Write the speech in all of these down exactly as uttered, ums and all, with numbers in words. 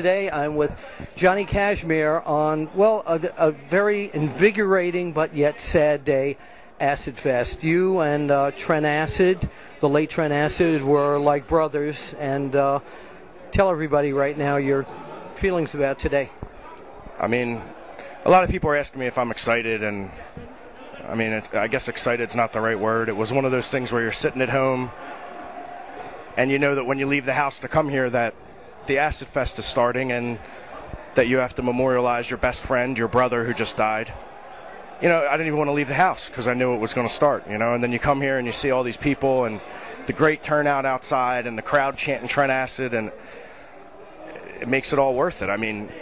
today. I'm with Johnny Kashmere on, well, a, a very invigorating but yet sad day, Acid Fest. You and uh, Trent Acid, the late Trent Acid, were like brothers. And uh, tell everybody right now your feelings about today. I mean, a lot of people are asking me if I'm excited, and I mean, it's, I guess excited's not the right word. It was one of those things where you're sitting at home, and you know that when you leave the house to come here that the Acid Fest is starting and that you have to memorialize your best friend, your brother who just died. You know, I didn't even want to leave the house because I knew it was going to start, you know. And then you come here and you see all these people and the great turnout outside and the crowd chanting Trent Acid, and it makes it all worth it. I mean,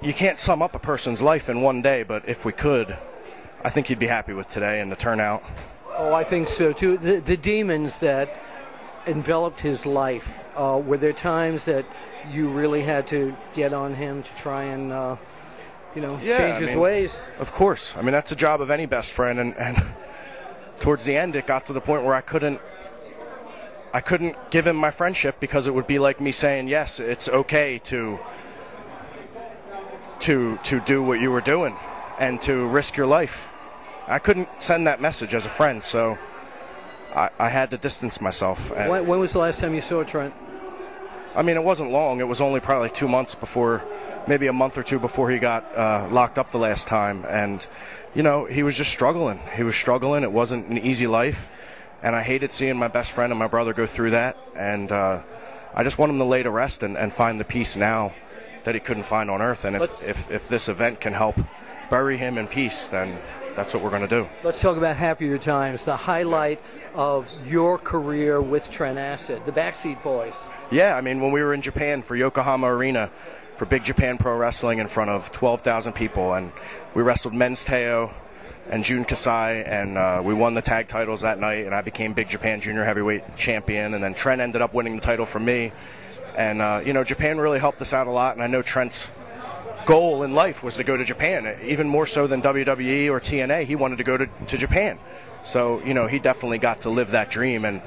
you can't sum up a person's life in one day, but if we could, I think you'd be happy with today and the turnout. Oh, I think so, too. The, the demons that enveloped his life, uh, were there times that you really had to get on him to try and, uh, you know, yeah, change I his mean, ways? Of course. I mean, that's the job of any best friend. And, and towards the end, it got to the point where I couldn't, I couldn't give him my friendship, because it would be like me saying, yes, it's okay to, to, to do what you were doing and to risk your life. I couldn't send that message as a friend, so I, I had to distance myself. When, when was the last time you saw Trent? I mean, it wasn't long. It was only probably two months before, maybe a month or two before he got uh, locked up the last time. And, you know, he was just struggling. He was struggling. It wasn't an easy life. And I hated seeing my best friend and my brother go through that. And uh, I just want him to lay to rest and, and find the peace now that he couldn't find on Earth. And if, if, if this event can help bury him in peace, then that's what we're going to do. Let's talk about happier times, the highlight of your career with Trent Acid, the Backseat Boys. Yeah, I mean, when we were in Japan for Yokohama Arena for Big Japan Pro Wrestling in front of twelve thousand people, and we wrestled Men's Teo and Jun Kasai, and uh, we won the tag titles that night, and I became Big Japan Junior Heavyweight Champion, and then Trent ended up winning the title for me. And, uh, you know, Japan really helped us out a lot, and I know Trent's goal in life was to go to Japan, even more so than W W E or T N A. He wanted to go to, to Japan. So, you know, he definitely got to live that dream, and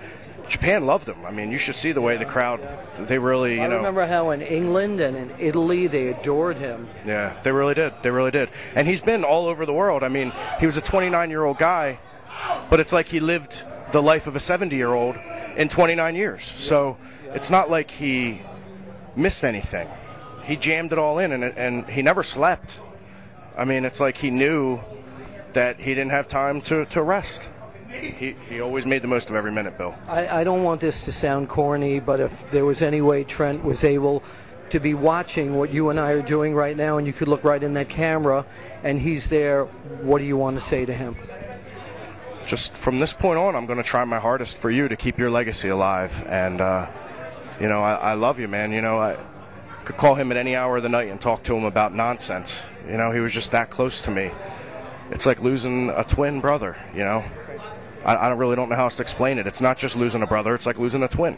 Japan loved him. I mean, you should see the way the crowd, they really, you know. I remember how in England and in Italy they adored him. Yeah, they really did. They really did. And he's been all over the world. I mean, he was a twenty-nine-year-old guy, but it's like he lived the life of a seventy-year-old in twenty-nine years. So it's not like he missed anything. He jammed it all in, and, and he never slept. I mean, it's like he knew that he didn't have time to, to rest. He, he always made the most of every minute, Bill. I, I don't want this to sound corny, but if there was any way Trent was able to be watching what you and I are doing right now, and you could look right in that camera, and he's there, what do you want to say to him? Just from this point on, I'm going to try my hardest for you to keep your legacy alive. And, uh, you know, I, I love you, man. You know, I... could call him at any hour of the night and talk to him about nonsense. You know, he was just that close to me. It's like losing a twin brother, you know. I, I really don't know how else to explain it. It's not just losing a brother, it's like losing a twin.